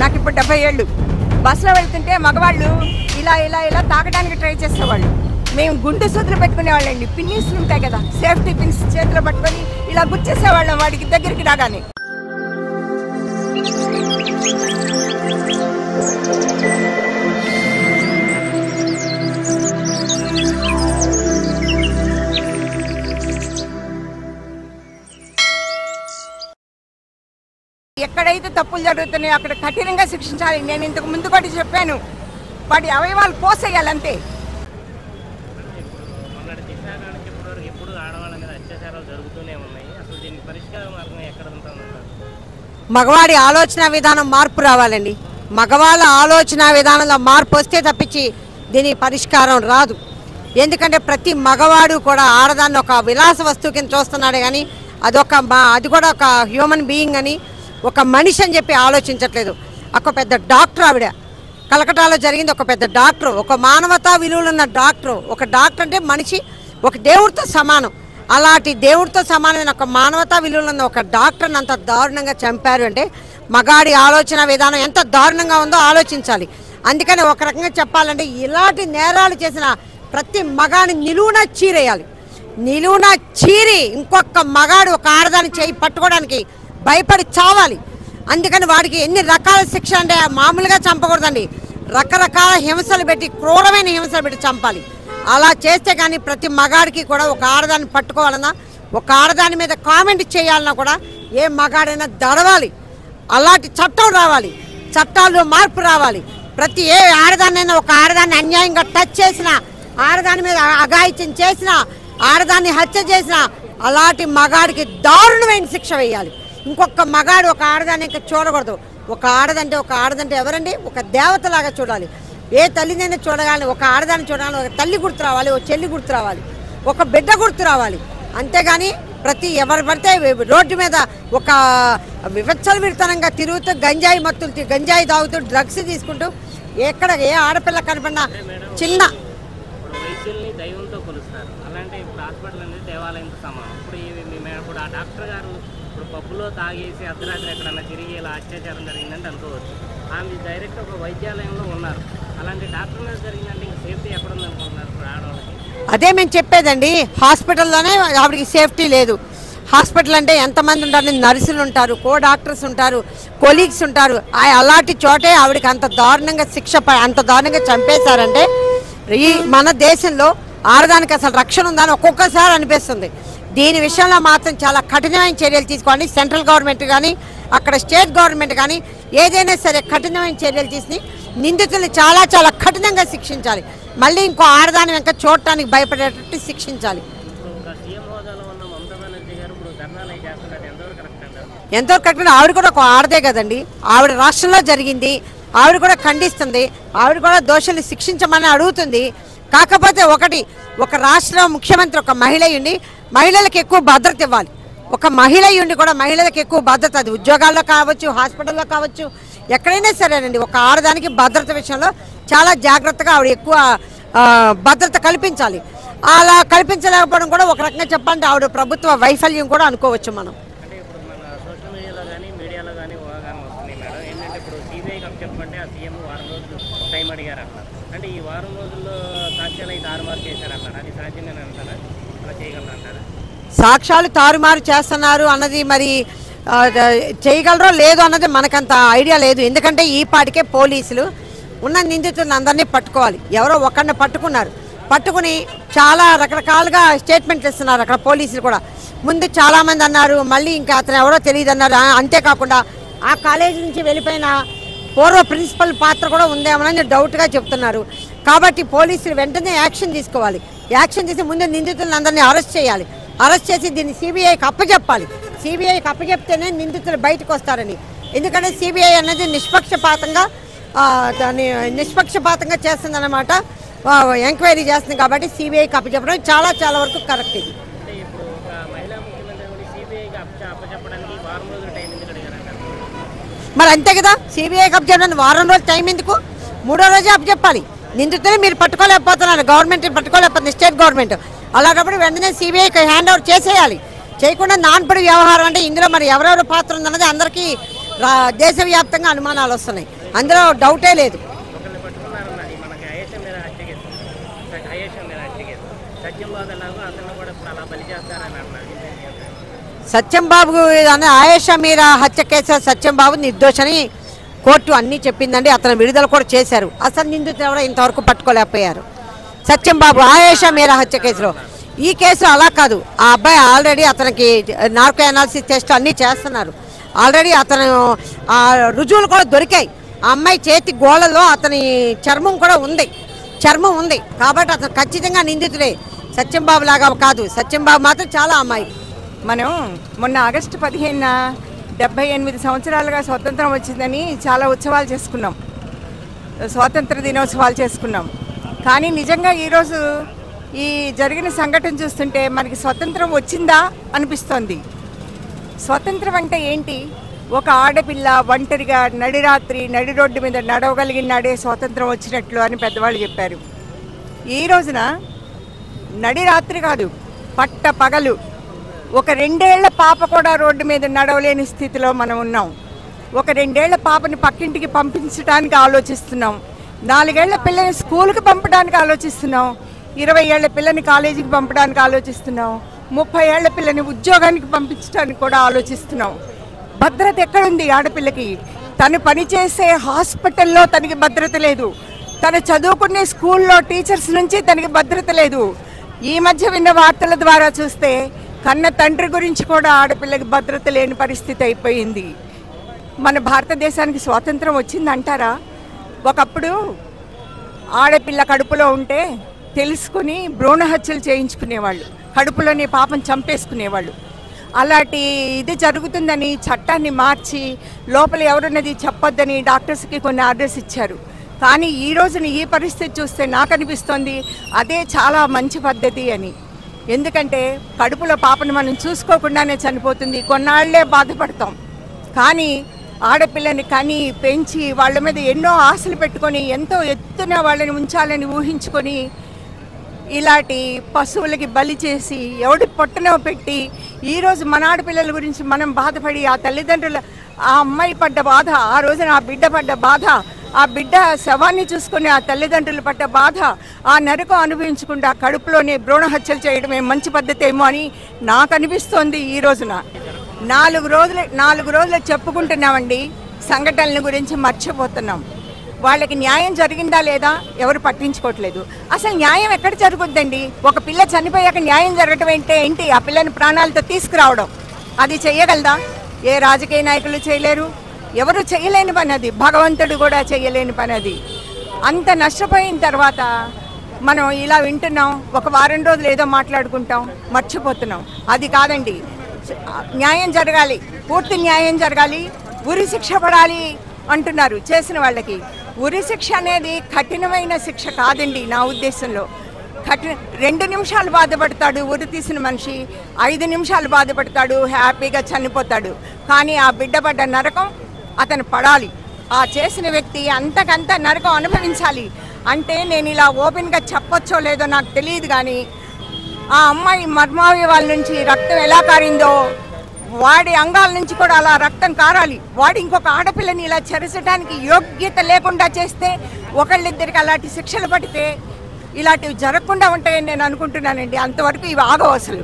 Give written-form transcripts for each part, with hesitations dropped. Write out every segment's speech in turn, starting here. నాకు ఇప్పుడు 70 ఏళ్ళు. బస్సులో వెళ్తుంటే మగవాళ్ళు ఇలా ఇలా ఇలా తాగడానికి ట్రై చేసేవాళ్ళు. మేము గుండు సూత్రులు పెట్టుకునేవాళ్ళండి, పిన్నిస్లు ఉంటాయి కదా, సేఫ్టీ పిన్స్ చేతిలో పట్టుకొని ఇలా గుచ్చేసేవాళ్ళం వాడికి దగ్గరికి రాగానే. ఎక్కడైతే తప్పులు జరుగుతున్నాయో అక్కడ కఠినంగా శిక్షించాలి. నేను ఇంతకు ముందు కూడా చెప్పాను, వాటి అవయవాలు పోసేయాలి అంతే. మగవాడి ఆలోచన విధానం మార్పు రావాలండి. మగవాళ్ళ ఆలోచన విధానంలో మార్పు వస్తే తప్పించి దీని పరిష్కారం రాదు. ఎందుకంటే ప్రతి మగవాడు కూడా ఆడదాన్ని ఒక విలాస వస్తువు కింద చూస్తున్నాడు కానీ అదొక అది కూడా ఒక హ్యూమన్ బీయింగ్ అని, ఒక మనిషి అని చెప్పి ఆలోచించట్లేదు. ఒక పెద్ద డాక్టర్ ఆవిడ, కలకటాలో జరిగింది. ఒక పెద్ద డాక్టర్, ఒక మానవతా విలువలున్న డాక్టర్. ఒక డాక్టర్ అంటే మనిషి, ఒక దేవుడితో సమానం. అలాంటి దేవుడితో సమానమైన ఒక మానవతా విలువలున్న ఒక డాక్టర్ని అంత దారుణంగా చంపారు అంటే మగాడి ఆలోచన విధానం ఎంత దారుణంగా ఉందో ఆలోచించాలి. అందుకని ఒక రకంగా చెప్పాలంటే ఇలాంటి నేరాలు చేసిన ప్రతి మగాడిని నిలువునా చీరేయాలి. నిలువునా చీరి ఇంకొక మగాడు ఒక ఆడదాన్ని చేయి పట్టుకోవడానికి భయపడి చావాలి. అందుకని వాడికి ఎన్ని రకాల శిక్ష అంటే మామూలుగా చంపకూడదండి, రకరకాల హింసలు పెట్టి, క్రూరమైన హింసలు పెట్టి చంపాలి. అలా చేస్తే కానీ ప్రతి మగాడికి కూడా ఒక ఆడదాన్ని పట్టుకోవాలన్నా, ఒక ఆడదాని మీద కామెంట్ చేయాలన్నా కూడా ఏ మగాడైనా దడవాలి. అలాంటి చట్టం రావాలి, చట్టాల్లో మార్పు రావాలి. ప్రతి ఏ ఆడదాన్నైనా ఒక ఆడదాన్ని అన్యాయంగా టచ్ చేసినా, ఆడదాని మీద అఘాయిత్యం చేసినా, ఆడదాన్ని హత్య చేసినా అలాంటి మగాడికి దారుణమైన శిక్ష వేయాలి. ఇంకొక మగాడు ఒక ఆడదాన్ని ఇంకా చూడకూడదు. ఒక ఆడదంటే, ఒక ఆడదంటే ఎవరండి, ఒక దేవతలాగా చూడాలి. ఏ తల్లినైనా చూడగాలని ఒక ఆడదాన్ని చూడాలని ఒక తల్లి గుర్తు రావాలి, ఒక చెల్లి గుర్తు రావాలి, ఒక బిడ్డ గుర్తు రావాలి. అంతేగాని ప్రతి ఎవరు పడితే రోడ్డు మీద ఒక వివత్సల విడతనంగా తిరుగుతూ, గంజాయి మత్తులు, గంజాయి తాగుతూ, డ్రగ్స్ తీసుకుంటూ, ఎక్కడ ఏ ఆడపిల్ల కనపడినా చిన్న పప్పులో తాగేసి అర్ధరాత్రి ఎక్కడన్నా తిరిగి ఇలా అత్యాచారం జరిగిందంటే అనుకోవచ్చు. ఆమె డైరెక్ట్ ఒక వైద్యాలయంలో ఉన్నారు. అలాంటి డాక్టర్ మీద జరిగిందంటే ఇంకా సేఫ్టీ ఎక్కడ ఉందనుకుంటున్నారు ఆడవాళ్ళకి? అదే మేము చెప్పేదండి, హాస్పిటల్లోనే ఆవిడికి సేఫ్టీ లేదు. హాస్పిటల్ అంటే ఎంతమంది ఉంటారు, నర్సులు ఉంటారు, కో డాక్టర్స్ ఉంటారు, కొలీగ్స్ ఉంటారు. అలాంటి చోటే ఆవిడకి అంత దారుణంగా శిక్ష, అంత దారుణంగా చంపేశారంటే ఈ మన దేశంలో ఆడదానికి అసలు రక్షణ ఉందని ఒక్కొక్కసారి అనిపిస్తుంది. దీని విషయంలో మాత్రం చాలా కఠినమైన చర్యలు తీసుకోండి. సెంట్రల్ గవర్నమెంట్ కానీ, అక్కడ స్టేట్ గవర్నమెంట్ కానీ ఏదైనా సరే కఠినమైన చర్యలు తీసుకుని నిందితులను చాలా చాలా కఠినంగా శిక్షించాలి. మళ్ళీ ఇంకో ఆడదాని వెంక చూడటానికి భయపడేటట్టు శిక్షించాలి. ఎంతవరకు కరెక్ట్? ఆవిడ కూడా ఒక ఆడదే కదండి, ఆవిడ రాష్ట్రంలో జరిగింది, ఆవిడ కూడా ఖండిస్తుంది, ఆవిడ కూడా దోషుల్ని శిక్షించమని అడుగుతుంది. కాకపోతే ఒకటి, ఒక రాష్ట్ర ముఖ్యమంత్రి ఒక మహిళ ఉండి మహిళలకు ఎక్కువ భద్రత ఇవ్వాలి. ఒక మహిళ ఉండి కూడా మహిళలకు ఎక్కువ భద్రత, అది ఉద్యోగాల్లో కావచ్చు, హాస్పిటల్లో కావచ్చు, ఎక్కడైనా సరేనండి. ఒక ఆడదానికి భద్రత విషయంలో చాలా జాగ్రత్తగా ఆవిడ ఎక్కువ భద్రత కల్పించాలి. అలా కల్పించలేకపోవడం కూడా ఒక రకంగా చెప్పాలంటే ఆవిడ ప్రభుత్వ వైఫల్యం కూడా అనుకోవచ్చు మనం. అంటే ఈ వారం రోజుల్లో సాక్ష్యాలు తారుమారు చేశారన్నారు, అది సాధ్యమేనా అంటారా? అలా చేయగలరా అంటారా? సాక్ష్యాలు తారుమారు చేస్తున్నారు అన్నది మరి చేయగలరో లేదో అన్నది మనకంత ఐడియా లేదు. ఎందుకంటే ఈ పాటికే పోలీసులు ఉన్న నిందితులను అందరినీ పట్టుకోవాలి. ఎవరో ఒకరిని పట్టుకున్నారు, పట్టుకుని చాలా రకరకాలుగా స్టేట్మెంట్లు ఇస్తున్నారు అక్కడ పోలీసులు కూడా. ముందు చాలామంది అన్నారు, మళ్ళీ ఇంకా అతను ఎవరో తెలియదు అన్నారు. అంతేకాకుండా ఆ కాలేజీ నుంచి వెళ్ళిపోయిన పూర్వ ప్రిన్సిపల్ పాత్ర కూడా ఉందేమోనని డౌట్గా చెప్తున్నారు. కాబట్టి పోలీసులు వెంటనే యాక్షన్ తీసుకోవాలి. యాక్షన్ చేసి ముందు నిందితులను అందరినీ అరెస్ట్ చేయాలి. అరెస్ట్ చేసి దీన్ని సిబిఐకి అప్పచెప్పాలి. సిబిఐకి అప్పచెప్తేనే నిందితులు బయటకు వస్తారని. ఎందుకంటే సిబిఐ అనేది నిష్పక్షపాతంగా నిష్పక్షపాతంగా చేస్తుందన్నమాట, ఎంక్వైరీ చేస్తుంది. కాబట్టి సిబిఐకి అప్పచెప్పడం చాలా చాలా వరకు కరెక్ట్. ఇది మరి అంతే కదా, సిబిఐకి అప్పచెప్పడానికి వారం రోజులు టైం ఎందుకు? 3వ రోజే అప్పచెప్పాలి. నిందితులు మీరు పట్టుకోలేకపోతున్నారు, గవర్నమెంట్ పట్టుకోలేకపోతుంది, స్టేట్ గవర్నమెంట్. అలాంటప్పుడు వెంటనే సిబిఐకి హ్యాండ్ ఓవర్ చేసేయాలి. చేయకుండా నాన్పడి వ్యవహారం అంటే ఇందులో మరి ఎవరెవరి పాత్ర ఉందన్నది అందరికీ దేశవ్యాప్తంగా అనుమానాలు వస్తున్నాయి, అందులో డౌటే లేదు. సత్యంబాబు అనే ఆయేషా మీరా హత్య కేసు సత్యంబాబు నిర్దోషని కోర్టు అన్నీ చెప్పిందండి. అతను విడుదల కూడా చేశారు. అసలు నిందితులు కూడా ఇంతవరకు పట్టుకోలేకపోయారు. సత్యంబాబు ఆయేషా మీరా హత్య కేసులో, ఈ కేసు అలా కాదు. ఆ అబ్బాయి ఆల్రెడీ అతనికి నార్కో అనాలిసిస్ టెస్ట్ అన్నీ చేస్తున్నారు. ఆల్రెడీ అతను రుజువులు కూడా దొరికాయి. ఆ అమ్మాయి చేతి గోళలో అతని చర్మం కూడా ఉంది, చర్మం ఉంది. కాబట్టి అతను ఖచ్చితంగా నిందితుడే. సత్యంబాబు లాగా కాదు, సత్యంబాబు మాత్రం చాలా అమ్మాయి. మనం మొన్న ఆగస్టు 15న 78 సంవత్సరాలుగా స్వాతంత్రం వచ్చిందని చాలా ఉత్సవాలు చేసుకున్నాం, స్వాతంత్ర దినోత్సవాలు చేసుకున్నాం. కానీ నిజంగా ఈరోజు ఈ జరిగిన సంఘటన చూస్తుంటే మనకి స్వతంత్రం వచ్చిందా అనిపిస్తోంది. స్వతంత్రం అంటే ఏంటి? ఒక ఆడపిల్ల ఒంటరిగా నడిరాత్రి నడి రోడ్డు మీద నడవగలిగిన నాడే స్వాతంత్రం వచ్చినట్లు అని పెద్దవాళ్ళు చెప్పారు. ఈ రోజున నడిరాత్రి కాదు, పట్ట పగలు ఒక 2 ఏళ్ల పాప కూడా రోడ్డు మీద నడవలేని స్థితిలో మనం ఉన్నాం. ఒక 2 ఏళ్ల పాపని పక్కింటికి పంపించడానికి ఆలోచిస్తున్నాం, 4 ఏళ్ల పిల్లని స్కూల్కి పంపడానికి ఆలోచిస్తున్నాం, 20 ఏళ్ల పిల్లని కాలేజీకి పంపడానికి ఆలోచిస్తున్నాం, 30 ఏళ్ల పిల్లని ఉద్యోగానికి పంపించడానికి కూడా ఆలోచిస్తున్నాం. భద్రత ఎక్కడుంది ఆడపిల్లకి? తను పనిచేసే హాస్పిటల్లో తనకి భద్రత లేదు, తను చదువుకునే స్కూల్లో టీచర్స్ నుంచి తనకి భద్రత లేదు. ఈ మధ్య విన్న వార్తల ద్వారా చూస్తే కన్న తండ్రి గురించి కూడా ఆడపిల్లకి భద్రత లేని పరిస్థితి అయిపోయింది. మన భారతదేశానికి స్వాతంత్రం వచ్చిందంటారా? ఒకప్పుడు ఆడపిల్ల కడుపులో ఉంటే తెలుసుకుని భ్రూణహత్యలు చేయించుకునేవాళ్ళు, కడుపులోనే పాపం చంపేసుకునేవాళ్ళు. అలాంటి ఇది జరుగుతుందని చట్టాన్ని మార్చి లోపల ఎవరున్నది చెప్పొద్దని డాక్టర్స్కి కొన్ని ఆర్డర్స్ ఇచ్చారు. కానీ ఈ రోజున ఈ పరిస్థితి చూస్తే నాకు అనిపిస్తోంది అదే చాలా మంచి పద్ధతి అని. ఎందుకంటే కడుపులో పాపను మనం చూసుకోకుండానే చనిపోతుంది, కొన్నాళ్లే బాధపడతాం. కానీ ఆడపిల్లని కని పెంచి వాళ్ళ మీద ఎన్నో ఆశలు పెట్టుకొని ఎంతో ఎత్తున వాళ్ళని ఉంచాలని ఊహించుకొని ఇలాంటి పశువులకి బలి చేసి ఎవడి పొట్టనో పెట్టి ఈరోజు మన ఆడపిల్లల గురించి మనం బాధపడి ఆ తల్లిదండ్రుల, ఆ అమ్మాయి పడ్డ బాధ, ఆ రోజున ఆ బిడ్డ పడ్డ బాధ, ఆ బిడ్డ శవాన్ని చూసుకుని ఆ తల్లిదండ్రులు పడ్డ బాధ, ఆ నరకం అనుభవించకుండా కడుపులోనే భ్రూణహత్యలు చేయడమే మంచి పద్ధతి ఏమో అని నాకు అనిపిస్తోంది. ఈ రోజున 4 రోజులు చెప్పుకుంటున్నామండి, సంఘటనల గురించి మర్చిపోతున్నాం. వాళ్ళకి న్యాయం జరిగిందా లేదా ఎవరు పట్టించుకోవట్లేదు. అసలు న్యాయం ఎక్కడ జరుగుద్దండి? ఒక పిల్ల చనిపోయాక న్యాయం జరగటం అంటే ఏంటి? ఆ పిల్లని ప్రాణాలతో తీసుకురావడం, అది చేయగలదా? ఏ రాజకీయ నాయకులు చేయలేరు, ఎవరు చేయలేని పని అది, భగవంతుడు కూడా చేయలేని పని అది. అంత నష్టపోయిన తర్వాత మనం ఇలా వింటున్నాం, ఒక వారం రోజులు ఏదో మాట్లాడుకుంటాం, మర్చిపోతున్నాం. అది కాదండి, న్యాయం జరగాలి, పూర్తి న్యాయం జరగాలి. ఉరి శిక్ష పడాలి అంటున్నారు చేసిన వాళ్ళకి. ఉరి శిక్ష అనేది కఠినమైన శిక్ష కాదండి నా ఉద్దేశంలో. 2 నిమిషాలు బాధపడతాడు ఉరి తీసిన మనిషి, 5 నిమిషాలు బాధపడతాడు, హ్యాపీగా చనిపోతాడు. కానీ ఆ బిడ్డ పడ్డ నరకం అతను పడాలి, ఆ చేసిన వ్యక్తి అంతకంత నరకం అనుభవించాలి. అంటే నేను ఇలా ఓపెన్గా చెప్పొచ్చో లేదో నాకు తెలియదు, కానీ ఆ అమ్మాయి మర్మావి వాళ్ళ నుంచి రక్తం ఎలా కారిందో వాడి అంగాల నుంచి కూడా అలా రక్తం కారాలి. వాడి ఇంకొక ఆడపిల్లని ఇలా చెరచడానికి యోగ్యత లేకుండా చేస్తే, ఒకళ్ళిద్దరికి అలాంటి శిక్షలు పడితే ఇలాంటివి జరగకుండా ఉంటాయని నేను అనుకుంటున్నానండి. అంతవరకు ఇవి ఆగవు అసలు.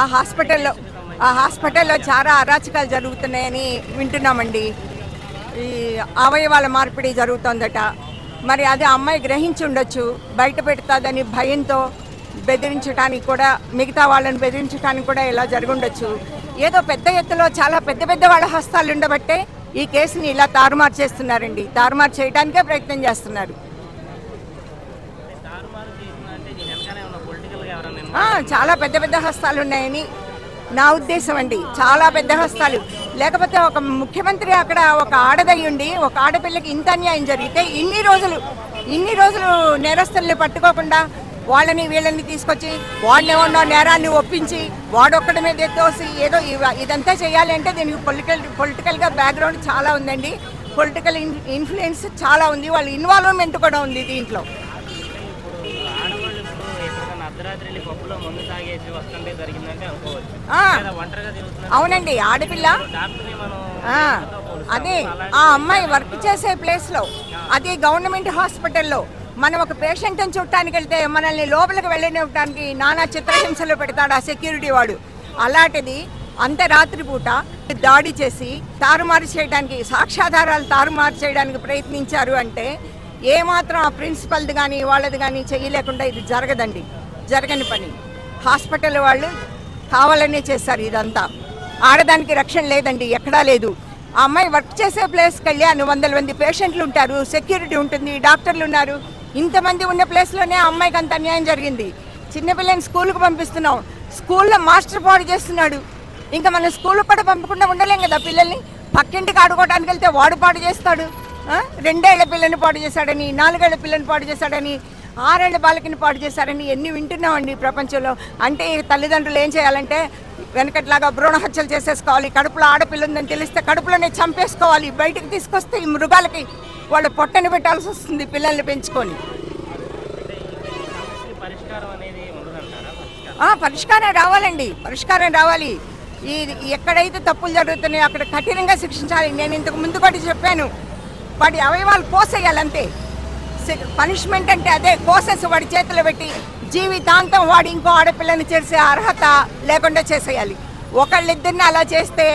ఆ హాస్పిటల్లో చాలా అరాచకాలు జరుగుతున్నాయని వింటున్నామండి. ఈ అవయవాల మార్పిడి జరుగుతుందట. మరి అది అమ్మాయి గ్రహించి ఉండొచ్చు, బయట పెడతాదని భయంతో బెదిరించడానికి కూడా, మిగతా వాళ్ళని బెదిరించడానికి కూడా ఇలా జరుగుండొచ్చు. ఏదో పెద్ద ఎత్తులో చాలా పెద్ద వాళ్ళ హస్తాలు ఉండబట్టే ఈ కేసుని ఇలా తారుమారు చేస్తున్నారండి, తారుమారు చేయడానికే ప్రయత్నం చేస్తున్నారు. చాలా పెద్ద హస్తాలు ఉన్నాయని నా ఉద్దేశం అండి, చాలా పెద్ద హస్తాలు. లేకపోతే ఒక ముఖ్యమంత్రి అక్కడ ఒక ఆడదయ్యుండి ఒక ఆడపిల్లకి ఇంత అన్యాయం జరిగితే ఇన్ని రోజులు నేరస్తుల్ని పట్టుకోకుండా వాళ్ళని వీళ్ళని తీసుకొచ్చి వాడినేమన్నా నేరాన్ని ఒప్పించి వాడొక్కడి మీద తోసి ఏదో ఇదంతా చేయాలి అంటే దీనికి పొలిటికల్గా బ్యాక్గ్రౌండ్ చాలా ఉందండి, పొలిటికల్ ఇన్ఫ్లుయెన్స్ చాలా ఉంది, వాళ్ళ ఇన్వాల్వ్మెంట్ కూడా ఉంది దీంట్లో. అవునండి, ఆడపిల్ల అదే ఆ అమ్మాయి వర్క్ చేసే ప్లేస్లో, అది గవర్నమెంట్ హాస్పిటల్లో మనం ఒక పేషెంట్ని చూడటానికి వెళ్తే మనల్ని లోపలికి వెళ్ళనివ్వడానికి నానా చిత్రహింసలు పెడతాడు ఆ సెక్యూరిటీ వాడు. అలాంటిది అంత రాత్రిపూట దాడి చేసి తారుమారు చేయడానికి, సాక్ష్యాధారాలు తారుమారు చేయడానికి ప్రయత్నించారు అంటే ఏమాత్రం ఆ ప్రిన్సిపల్ది కానీ వాళ్ళది కానీ చేయలేకుండా ఇది జరగదండి, జరగని పని. హాస్పిటల్ వాళ్ళు కావాలనే చేస్తారు ఇదంతా. ఆడదానికి రక్షణ లేదండి, ఎక్కడా లేదు. ఆ అమ్మాయి వర్క్ చేసే ప్లేస్కి వెళ్ళి అన్ని వందల మంది పేషెంట్లు ఉంటారు, సెక్యూరిటీ ఉంటుంది, డాక్టర్లు ఉన్నారు. ఇంతమంది ఉన్న ప్లేస్లోనే ఆ అమ్మాయికి అంత అన్యాయం జరిగింది. చిన్నపిల్లని స్కూల్కి పంపిస్తున్నాం, స్కూల్లో మాస్టర్ పాడు చేస్తున్నాడు. ఇంకా మనం స్కూల్కి కూడా పంపకుండా ఉండలేం కదా పిల్లల్ని. పక్కింటికి ఆడుకోవడానికి వెళ్తే వాడు పాడు చేస్తాడు, రెండేళ్ల పిల్లని పాడు చేశాడని, నాలుగేళ్ల పిల్లని పాడు చేశాడని, ఆరేళ్ల బాలికని పాడు చేశారని ఎన్ని వింటున్నామండి ప్రపంచంలో. అంటే తల్లిదండ్రులు ఏం చేయాలంటే వెనకట్లాగా భ్రూణ హత్యలు చేసేసుకోవాలి, కడుపులో ఆడపిల్ల ఉందని తెలిస్తే కడుపులోనే చంపేసుకోవాలి, బయటకు తీసుకొస్తే ఈ మృగాలకి వాళ్ళు పొట్టని పెట్టాల్సి వస్తుంది పిల్లల్ని పెంచుకొని. పరిష్కారం రావాలండి, పరిష్కారం రావాలి. ఈ ఎక్కడైతే తప్పులు జరుగుతున్నాయో అక్కడ కఠినంగా శిక్షించాలి. నేను ఇంతకు ముందు కూడా చెప్పాను, వాడి అవయవాలు కోసేయాలంతే. పనిష్మెంట్ అంటే అదే, కోసేసి వాడి చేతిలో పెట్టి జీవితాంతం వాడి ఇంకో ఆడపిల్లని చేసే అర్హత లేకుండా చేసేయాలి. ఒకళ్ళిద్దరిని అలా చేస్తే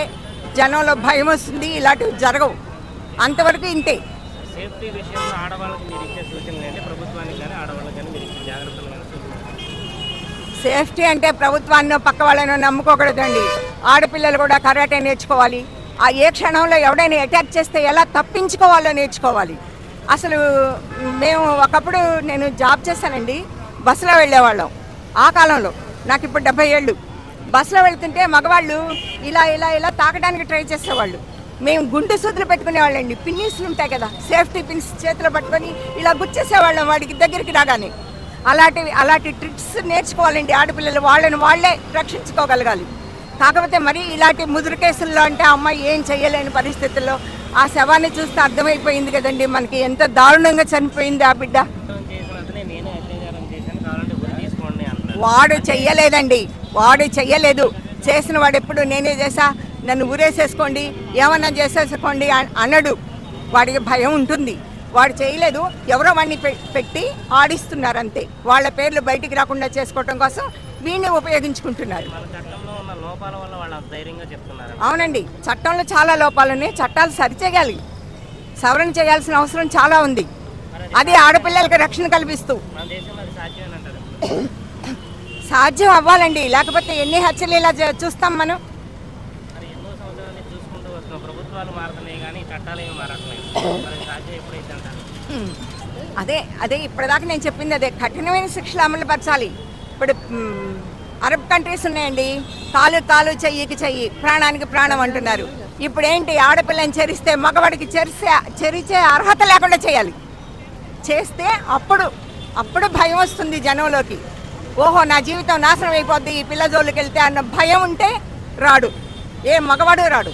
జనంలో భయం వస్తుంది, ఇలాంటివి జరగవు. అంతవరకు ఇంతే. సేఫ్టీ అంటే ప్రభుత్వాన్ని పక్క వాళ్ళనో నమ్ముకోకూడదండి. ఆడపిల్లలు కూడా కరాటే నేర్చుకోవాలి. ఆ ఏ క్షణంలో ఎవడైనా అటాక్ చేస్తే ఎలా తప్పించుకోవాలో నేర్చుకోవాలి. అసలు మేము ఒకప్పుడు, నేను జాబ్ చేశానండి, బస్సులో వెళ్ళేవాళ్ళం ఆ కాలంలో. నాకు ఇప్పుడు 70 ఏళ్ళు. బస్సులో వెళ్తుంటే మగవాళ్ళు ఇలా ఇలా ఇలా తాకడానికి ట్రై చేసేవాళ్ళు. మేము గుండు సూదులు పెట్టుకునేవాళ్ళండి, పిన్నిస్లు ఉంటాయి కదా, సేఫ్టీ పిన్స్ చేతిలో పట్టుకొని ఇలా గుచ్చేసేవాళ్ళం వాడికి దగ్గరికి రాగానే. అలాంటి ట్రిక్స్ నేర్చుకోవాలండి ఆడపిల్లలు, వాళ్ళని వాళ్ళే రక్షించుకోగలగాలి. కాకపోతే మరి ఇలాంటి ముదురు కేసుల్లో అంటే అమ్మాయి ఏం చేయలేని పరిస్థితుల్లో ఆ శవాన్ని చూస్తే అర్థమైపోయింది కదండి మనకి ఎంత దారుణంగా చనిపోయింది ఆ బిడ్డ. వాడు చెయ్యలేదండి, వాడు చెయ్యలేదు. చేసిన వాడు ఎప్పుడు నేనే చేసా, నన్ను ఊరేసేసుకోండి, ఏమన్నా చేసేసుకోండి అన్నాడు. వాడికి భయం ఉంటుంది, వాడు చేయలేదు. ఎవరో వాడిని పెట్టి ఆడిస్తున్నారు అంతే. వాళ్ళ పేర్లు బయటికి రాకుండా చేసుకోవటం కోసం వీడిని ఉపయోగించుకుంటున్నారు. అవునండి, చట్టంలో చాలా లోపాలు ఉన్నాయి, చట్టాలు సరిచేయాలి, సవరణ చేయాల్సిన అవసరం చాలా ఉంది. అది ఆడపిల్లలకు రక్షణ కల్పిస్తూ సాధ్యం అవ్వాలండి. లేకపోతే ఎన్ని హత్యలు ఇలా చూస్తాం మనం. అదే ఇప్పటిదాకా నేను చెప్పింది అదే, కఠినమైన శిక్షలు అమలు పరచాలి. ఇప్పుడు అరబ్ కంట్రీస్ ఉన్నాయండి, కాలు కాలు, చెయ్యికి చెయ్యి, ప్రాణానికి ప్రాణం అంటున్నారు. ఇప్పుడు ఏంటి, ఆడపిల్లని చెరిస్తే మగవాడికి చెరిచే అర్హత లేకుండా చేయాలి. చేస్తే అప్పుడు భయం వస్తుంది జనంలోకి. ఓహో, నా జీవితం నాశనం అయిపోద్ది ఈ పిల్ల జోలికి వెళ్తే అన్న భయం ఉంటే రాడు, ఏ మగవాడు రాడు.